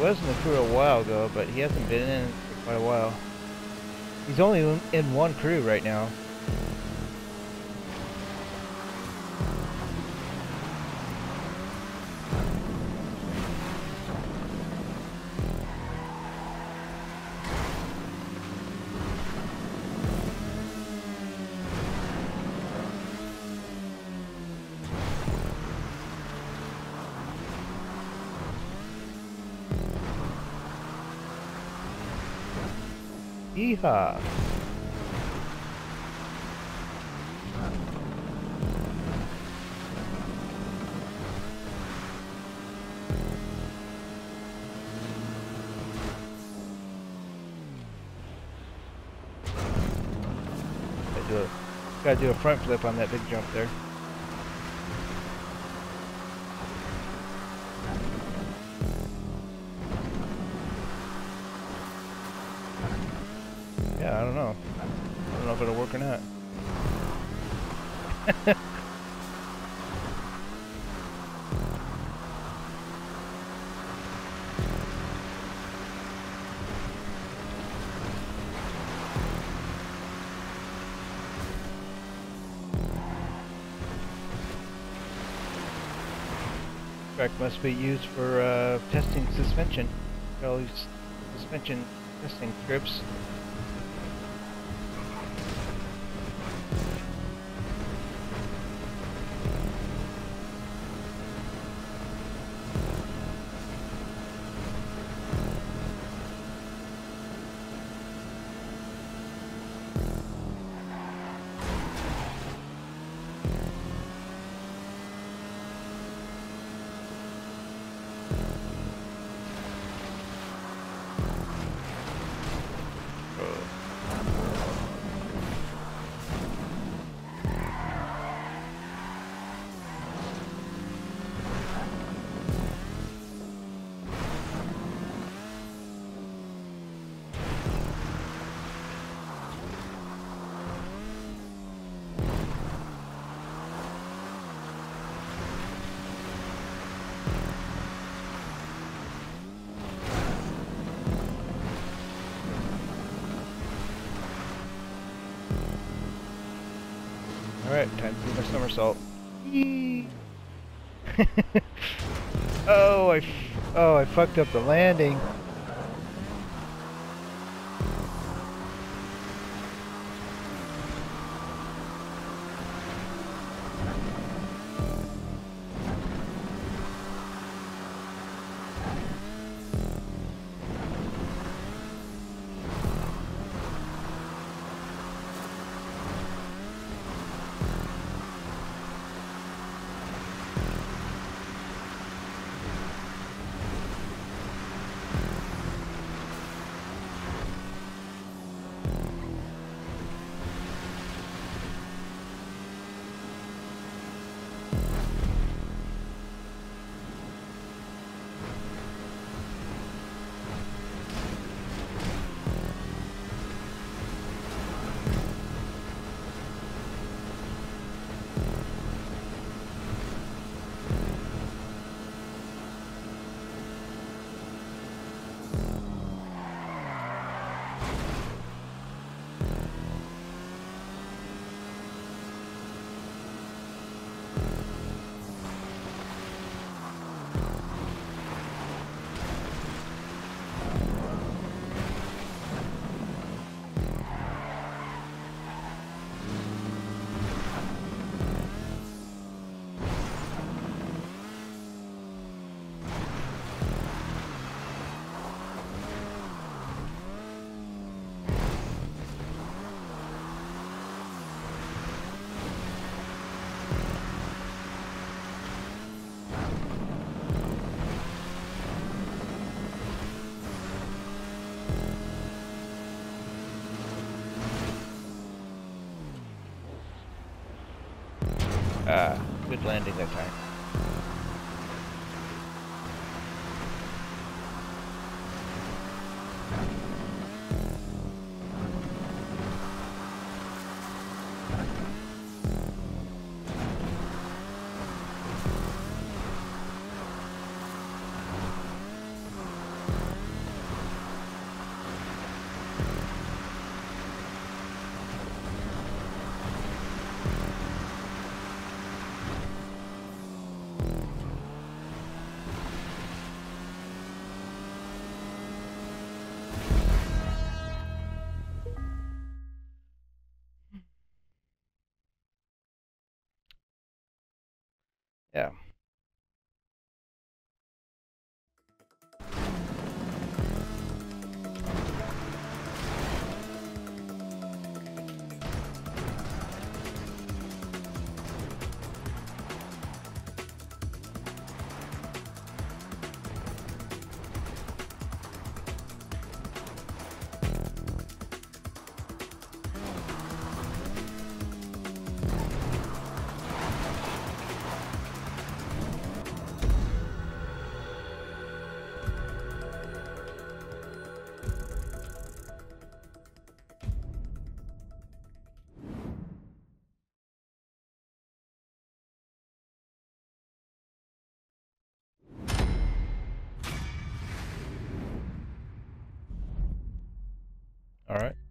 was in the crew a while ago, but he hasn't been in for quite a while. He's only in one crew right now. Yeehaw! Gotta do a front flip on that big jump there. Yeah, I don't know if it'll work or not. Track must be used for testing suspension. Probably suspension testing trips. Alright, time for my somersault. Oh, I fucked up the landing. Ah, good landing that time. Yeah. All right.